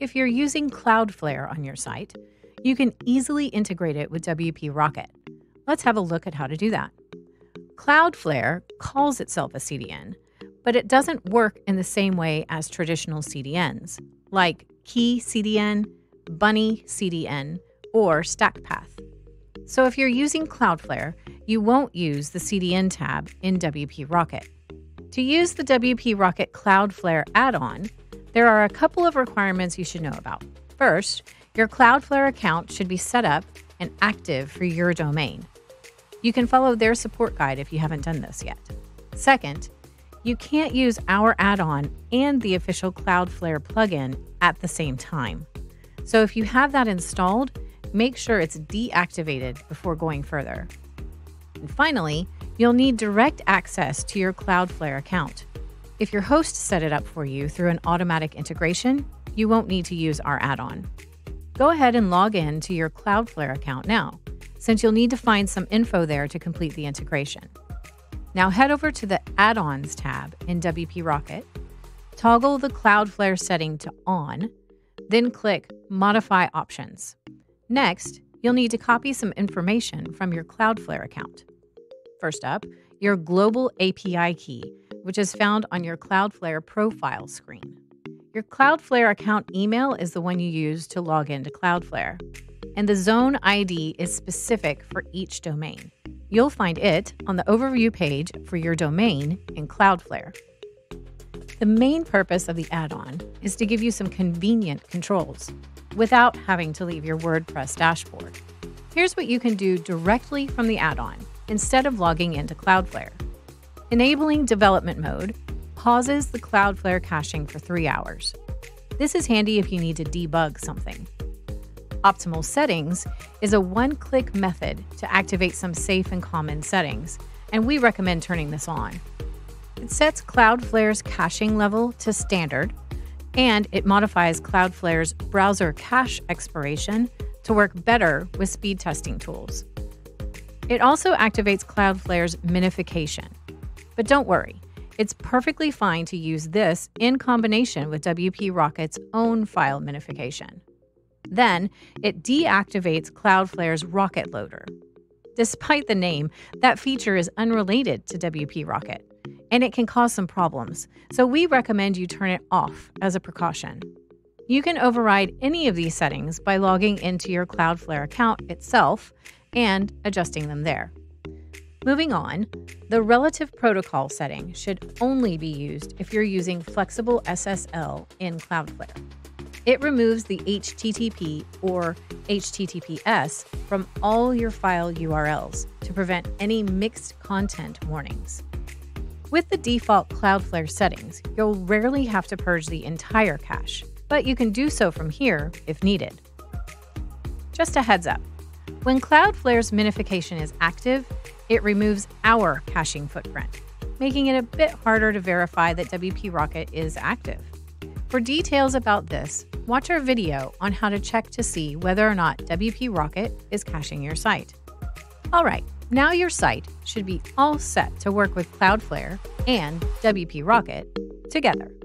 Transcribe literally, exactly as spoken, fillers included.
If you're using Cloudflare on your site, you can easily integrate it with W P Rocket. Let's have a look at how to do that. Cloudflare calls itself a C D N, but it doesn't work in the same way as traditional C D Ns, like Key C D N, Bunny C D N, or StackPath. So if you're using Cloudflare, you won't use the C D N tab in W P Rocket. To use the W P Rocket Cloudflare add-on, there are a couple of requirements you should know about. First, your Cloudflare account should be set up and active for your domain. You can follow their support guide if you haven't done this yet. Second, you can't use our add-on and the official Cloudflare plugin at the same time. So if you have that installed, make sure it's deactivated before going further. And finally, you'll need direct access to your Cloudflare account. If your host set it up for you through an automatic integration, you won't need to use our add-on. Go ahead and log in to your Cloudflare account now, since you'll need to find some info there to complete the integration. Now head over to the Add-ons tab in W P Rocket, toggle the Cloudflare setting to On, then click Modify Options. Next, you'll need to copy some information from your Cloudflare account. First up, your global A P I key, which is found on your Cloudflare profile screen. Your Cloudflare account email is the one you use to log into Cloudflare, and the zone I D is specific for each domain. You'll find it on the overview page for your domain in Cloudflare. The main purpose of the add-on is to give you some convenient controls without having to leave your WordPress dashboard. Here's what you can do directly from the add-on instead of logging into Cloudflare. Enabling development mode pauses the Cloudflare caching for three hours. This is handy if you need to debug something. Optimal settings is a one-click method to activate some safe and common settings, and we recommend turning this on. It sets Cloudflare's caching level to standard, and it modifies Cloudflare's browser cache expiration to work better with speed testing tools. It also activates Cloudflare's minification. But don't worry, it's perfectly fine to use this in combination with W P Rocket's own file minification. Then, it deactivates Cloudflare's Rocket Loader. Despite the name, that feature is unrelated to W P Rocket, and it can cause some problems, so we recommend you turn it off as a precaution. You can override any of these settings by logging into your Cloudflare account itself and adjusting them there. Moving on, the relative protocol setting should only be used if you're using flexible S S L in Cloudflare. It removes the H T T P or H T T P S from all your file U R Ls to prevent any mixed content warnings. With the default Cloudflare settings, you'll rarely have to purge the entire cache, but you can do so from here if needed. Just a heads up, when Cloudflare's minification is active, it removes our caching footprint, making it a bit harder to verify that W P Rocket is active. For details about this, watch our video on how to check to see whether or not W P Rocket is caching your site. All right, now your site should be all set to work with Cloudflare and W P Rocket together.